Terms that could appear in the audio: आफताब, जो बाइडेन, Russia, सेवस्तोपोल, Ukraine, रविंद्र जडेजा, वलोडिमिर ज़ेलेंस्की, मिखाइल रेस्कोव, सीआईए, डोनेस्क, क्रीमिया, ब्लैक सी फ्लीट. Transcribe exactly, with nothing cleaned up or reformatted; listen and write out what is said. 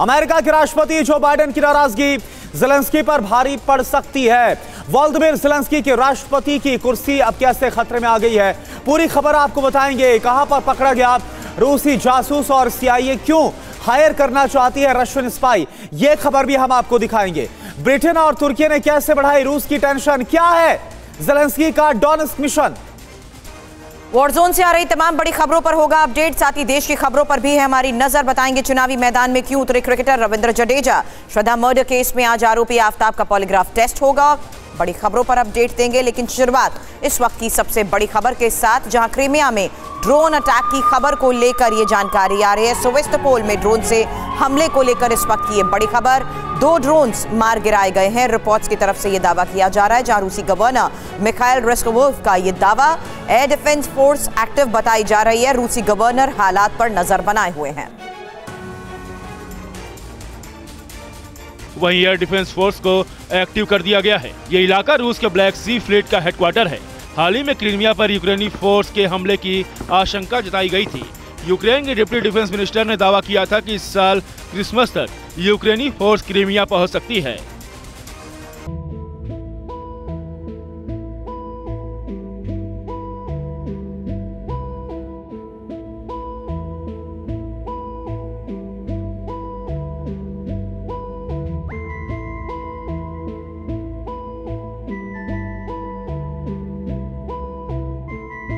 America के राष्ट्रपति जो बाइडेन की नाराजगी ज़ेलेंस्की पर भारी पड़ सकती है। वलोडिमिर ज़ेलेंस्की के राष्ट्रपति की कुर्सी अब कैसे खतरे में आ गई है, पूरी खबर आपको बताएंगे। कहां पर पकड़ा गया रूसी जासूस और सीआईए क्यों हायर करना चाहती है रशियन स्पाई, ये खबर भी हम आपको दिखाएंगे। ब्रिटेन और तुर्की ने कैसे बढ़ाई रूस की टेंशन, क्या है ज़ेलेंस्की का डोनेस्क मिशन। वॉर जोन से आ रही तमाम बड़ी खबरों पर होगा अपडेट, साथ ही देश की खबरों पर भी है हमारी नजर। बताएंगे चुनावी मैदान में क्यों उतरे cricketer रविंद्र जडेजा, Shraddha murder case में आज आरोपी आफताब का पॉलीग्राफ टेस्ट होगा। बड़ी खबरों पर अपडेट देंगे, लेकिन शुरुआत इस वक्त की सबसे बड़ी खबर के साथ, जहां क्रीमिया में ड्रोन अटैक की खबर को लेकर ये जानकारी आ रही है। सेवस्तोपोल में ड्रोन से हमले को लेकर इस वक्त की ये बड़ी खबर, दो ड्रोन मार गिराए गए हैं। रिपोर्ट्स की तरफ से ये दावा किया जा रहा है, जहां रूसी गवर्नर मिखाइल रेस्कोव का ये दावा, एयर डिफेंस फोर्स एक्टिव बताई जा रही है। रूसी गवर्नर हालात पर नजर बनाए हुए हैं। वहीं एयर डिफेंस फोर्स को एक्टिव कर दिया गया है। ये इलाका रूस के ब्लैक सी फ्लीट का हेडक्वार्टर है। हाल ही में क्रीमिया पर यूक्रेनी फोर्स के हमले की आशंका जताई गई थी। यूक्रेन के डिप्टी डिफेंस मिनिस्टर ने दावा किया था कि इस साल क्रिसमस तक यूक्रेनी फोर्स क्रीमिया पहुंच सकती है।